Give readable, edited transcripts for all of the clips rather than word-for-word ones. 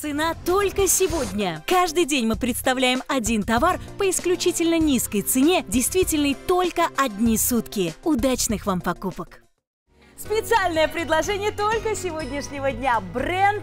Цена только сегодня. Каждый день мы представляем один товар по исключительно низкой цене, действительной только одни сутки. Удачных вам покупок! Специальное предложение только сегодняшнего дня. Бренд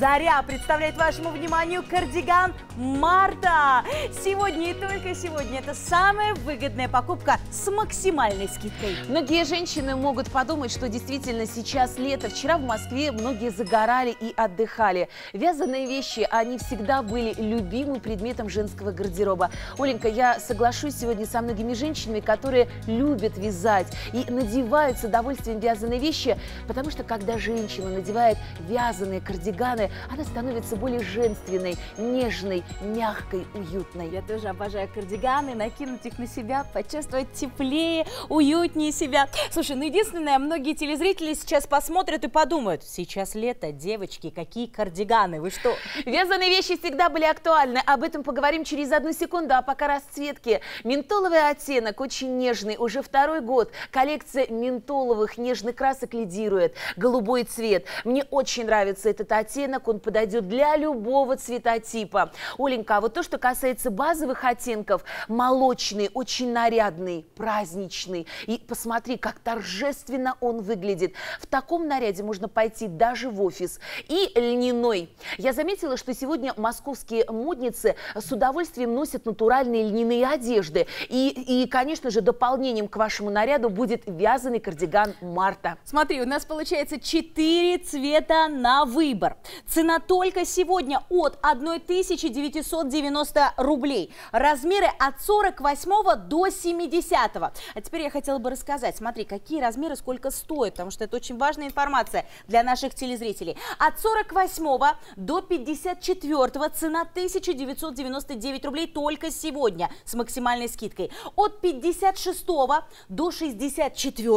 «Заря» представляет вашему вниманию кардиган «Марта». Сегодня и только сегодня это самая выгодная покупка с максимальной скидкой. Многие женщины могут подумать, что действительно сейчас лето. Вчера в Москве многие загорали и отдыхали. Вязаные вещи, они всегда были любимым предметом женского гардероба. Оленька, я соглашусь сегодня со многими женщинами, которые любят вязать и надевают с удовольствием вязаные вещи, потому что когда женщина надевает вязаные кардиганы, она становится более женственной, нежной, мягкой, уютной. Я тоже обожаю кардиганы, накинуть их на себя, почувствовать теплее, уютнее себя. Слушай, ну единственное, многие телезрители сейчас посмотрят и подумают: сейчас лето, девочки, какие кардиганы, вы что? Вязаные вещи всегда были актуальны, об этом поговорим через 1 секунду, а пока расцветки. Ментоловый оттенок, очень нежный, уже второй год. Коллекция ментоловых нежных красок лидирует. Голубой цвет. Мне очень нравится этот оттенок. Он подойдет для любого цветотипа. Оленька, а вот то, что касается базовых оттенков, молочный, очень нарядный, праздничный. И посмотри, как торжественно он выглядит. В таком наряде можно пойти даже в офис. И льняной. Я заметила, что сегодня московские модницы с удовольствием носят натуральные льняные одежды. И конечно же, дополнением к вашему наряду будет вязаный кардиган «Марта». Смотри, у нас получается 4 цвета на выбор. Цена только сегодня от 1990 рублей. Размеры от 48 до 70. А теперь я хотела бы рассказать, смотри, какие размеры, сколько стоят, потому что это очень важная информация для наших телезрителей. От 48 до 54 цена 1999 рублей только сегодня с максимальной скидкой. От 56 до 64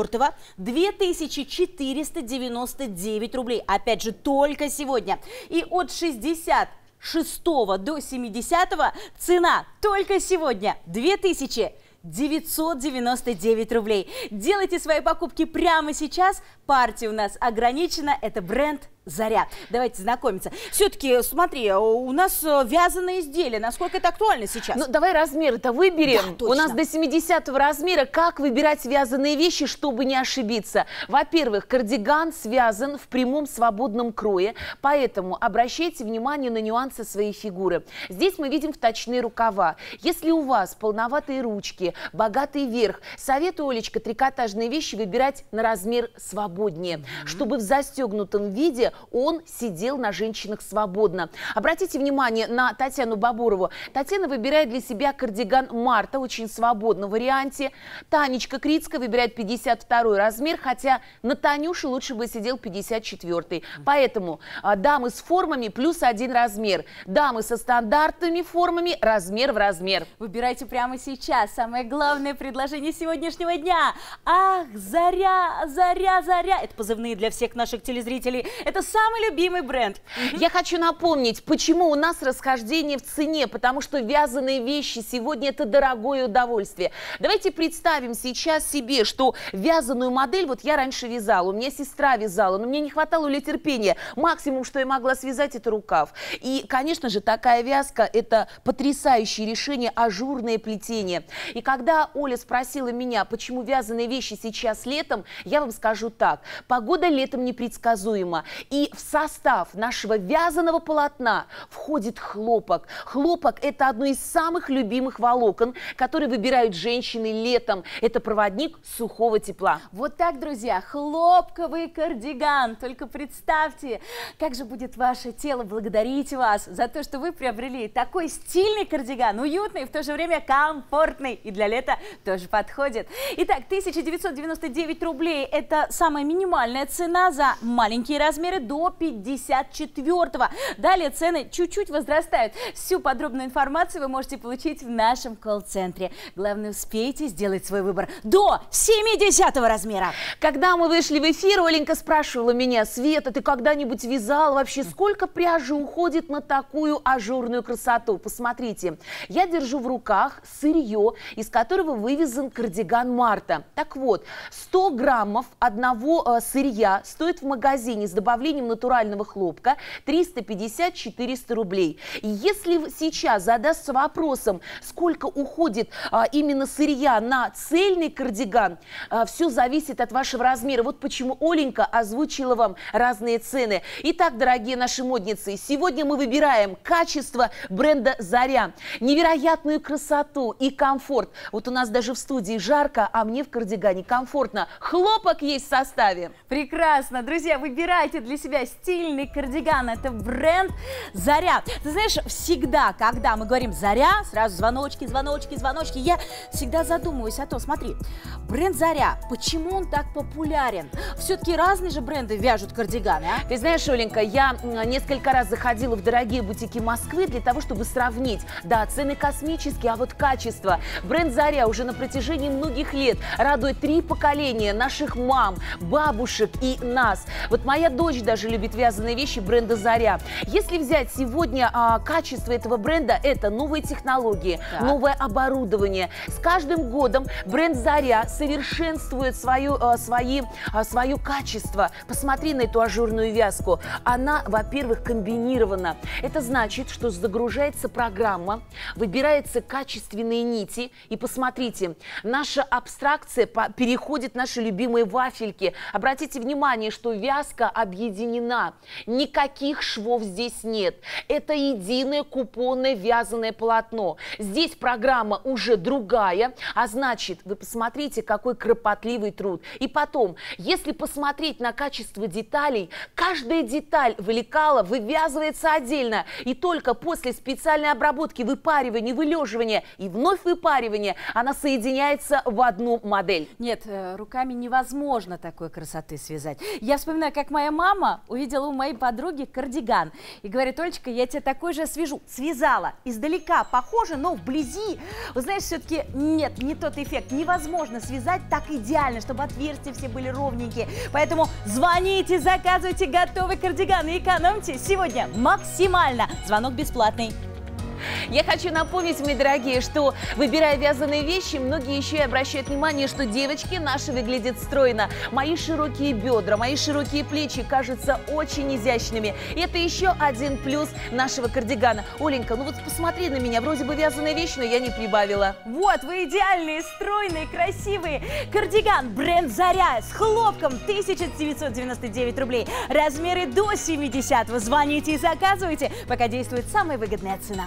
2499 рублей. Опять же, только сегодня. И от 66 до 70 цена только сегодня 2999 рублей. Делайте свои покупки прямо сейчас. Партия у нас ограничена. Это бренд «Заря». Давайте знакомиться. Все-таки, смотри, у нас вязаные изделия. Насколько это актуально сейчас? Ну, давай размеры-то выберем. Да, у нас до 70 размера. Как выбирать вязаные вещи, чтобы не ошибиться? Во-первых, кардиган связан в прямом свободном крое, поэтому обращайте внимание на нюансы своей фигуры. Здесь мы видим вточные рукава. Если у вас полноватые ручки, богатый верх, советую, Олечка, трикотажные вещи выбирать на размер свободнее, чтобы в застегнутом виде он сидел на женщинах свободно. Обратите внимание на Татьяну Боборову. Татьяна выбирает для себя кардиган «Марта», очень свободно в варианте. Танечка Критска выбирает 52 размер, хотя на Танюше лучше бы сидел 54. Поэтому дамы с формами плюс 1 размер. Дамы со стандартными формами размер в размер. Выбирайте прямо сейчас. Самое главное предложение сегодняшнего дня. Ах, «Заря», «Заря», «Заря». Это позывные для всех наших телезрителей. Это самый любимый бренд. Я хочу напомнить, почему у нас расхождение в цене, потому что вязаные вещи сегодня это дорогое удовольствие. Давайте представим сейчас себе, что вязаную модель, вот я раньше вязала, у меня сестра вязала, но мне не хватало терпения. Максимум, что я могла связать, это рукав. И, конечно же, такая вязка, это потрясающее решение, ажурное плетение. И когда Оля спросила меня, почему вязаные вещи сейчас летом, я вам скажу так. Погода летом непредсказуема. И в состав нашего вязаного полотна входит хлопок. Хлопок – это одно из самых любимых волокон, которые выбирают женщины летом. Это проводник сухого тепла. Вот так, друзья, хлопковый кардиган. Только представьте, как же будет ваше тело благодарить вас за то, что вы приобрели такой стильный кардиган, уютный, в то же время комфортный. И для лета тоже подходит. Итак, 1999 рублей – это самая минимальная цена за маленькие размеры до 54-го. Далее цены чуть-чуть возрастают. Всю подробную информацию вы можете получить в нашем колл-центре. Главное, успейте сделать свой выбор до 70-го размера. Когда мы вышли в эфир, Оленька спрашивала меня: Света, ты когда-нибудь вязала вообще? Сколько пряжи уходит на такую ажурную красоту? Посмотрите, я держу в руках сырье, из которого вывезен кардиган «Марта». Так вот, 100 граммов одного сырья стоит в магазине с добавлением изготовлением натурального хлопка 350-400 рублей. Если сейчас задастся вопросом, сколько уходит именно сырья на цельный кардиган, все зависит от вашего размера. Вот почему Оленька озвучила вам разные цены. Итак, дорогие наши модницы, сегодня мы выбираем качество бренда «Заря». Невероятную красоту и комфорт. Вот у нас даже в студии жарко, а мне в кардигане комфортно. Хлопок есть в составе. Прекрасно. Друзья, выбирайте для себя стильный кардиган. Это бренд «Заря». Ты знаешь, всегда, когда мы говорим «Заря», сразу звоночки, звоночки, звоночки. Я всегда задумываюсь о том, смотри, бренд «Заря», почему он так популярен? Все-таки разные же бренды вяжут кардиганы, а? Ты знаешь, Оленька, я несколько раз заходила в дорогие бутики Москвы для того, чтобы сравнить. Да, цены космические, а вот качество. Бренд «Заря» уже на протяжении многих лет радует 3 поколения наших мам, бабушек и нас. Вот моя дочь даже любит вязаные вещи бренда «Заря». Если взять сегодня качество этого бренда, это новые технологии, новое оборудование. С каждым годом бренд «Заря» совершенствует свое качество. Посмотри на эту ажурную вязку. Она, во-первых, комбинирована. Это значит, что загружается программа, выбираются качественные нити. И посмотрите, наша абстракция переходит в наши любимые вафельки. Обратите внимание, что вязка объединена. Никаких швов здесь нет. Это единое купонное вязаное полотно. Здесь программа уже другая, а значит, вы посмотрите, какой кропотливый труд. И потом, если посмотреть на качество деталей, каждая деталь вылекала, вывязывается отдельно, и только после специальной обработки, выпаривания, вылеживания и вновь выпаривания она соединяется в одну модель. Нет, руками невозможно такой красоты связать. Я вспоминаю, как моя мама увидела у моей подруги кардиган и говорит: Олечка, я тебе такой же свяжу. Связала. Издалека похоже, но вблизи, вы знаешь, все-таки нет, не тот эффект. Невозможно связать так идеально, чтобы отверстия все были ровненькие. Поэтому звоните, заказывайте готовый кардиган и экономьте сегодня максимально. Звонок бесплатный. Я хочу напомнить, мои дорогие, что, выбирая вязаные вещи, многие еще и обращают внимание, что девочки наши выглядят стройно. Мои широкие бедра, мои широкие плечи кажутся очень изящными. И это еще один плюс нашего кардигана. Оленька, ну вот посмотри на меня, вроде бы вязаная вещь, но я не прибавила. Вот, вы идеальные, стройные, красивые. Кардиган бренд «Заря» с хлопком 1999 рублей. Размеры до 70. Вы звоните и заказывайте, пока действует самая выгодная цена.